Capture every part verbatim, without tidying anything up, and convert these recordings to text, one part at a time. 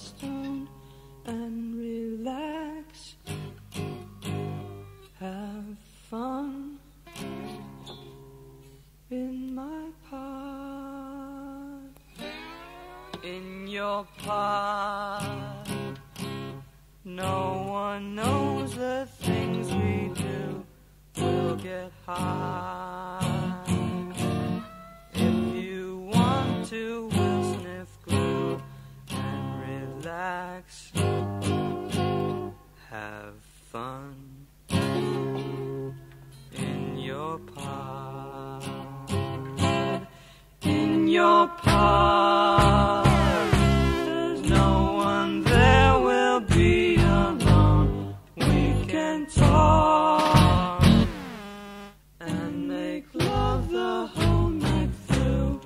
stone and relax. Have fun in my pod, in your pod. No one knows the things we do will get high. If you want to, we'll sniff glue and relax. Have fun in your pod, in your pod. And make love the whole night through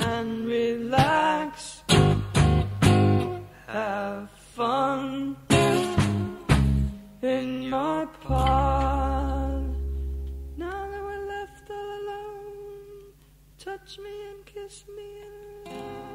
and relax. Have fun in your pod. Now that we're left all alone, touch me and kiss me and relax.